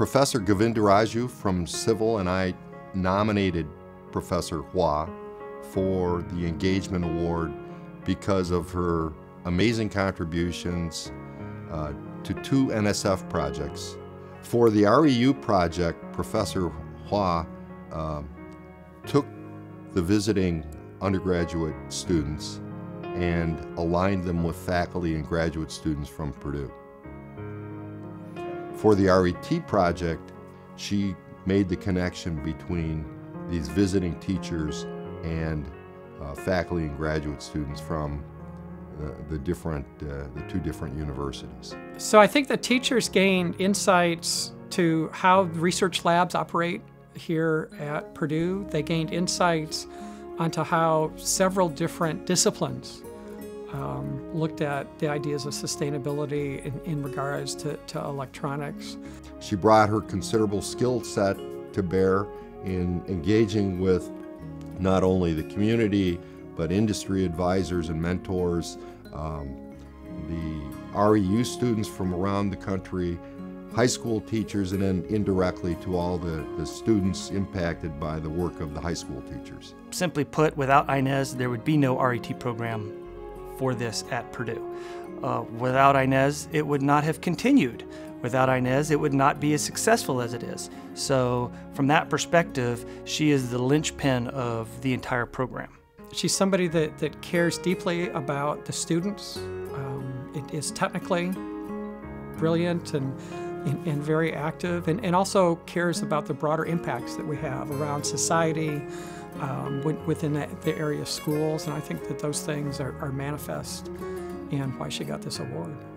Professor Govindaraju from Civil and I nominated Professor Hua for the Engagement Award because of her amazing contributions to two NSF projects. For the REU project, Professor Hua took the visiting undergraduate students and aligned them with faculty and graduate students from Purdue. For the RET project, she made the connection between these visiting teachers and faculty and graduate students from the two different universities. So I think the teachers gained insights to how research labs operate here at Purdue. They gained insights onto how several different disciplines looked at the ideas of sustainability in regards to electronics. She brought her considerable skill set to bear in engaging with not only the community, but industry advisors and mentors. The REU students from around the country, high school teachers, and then indirectly to all the students impacted by the work of the high school teachers. Simply put, without Inez, there would be no RET program for this at Purdue. Without Inez, it would not have continued. Without Inez, it would not be as successful as it is. So from that perspective, she is the linchpin of the entire program. She's somebody that cares deeply about the students, is technically brilliant and very active, and also cares about the broader impacts that we have around society, within the area of schools, and I think that those things are manifest in why she got this award.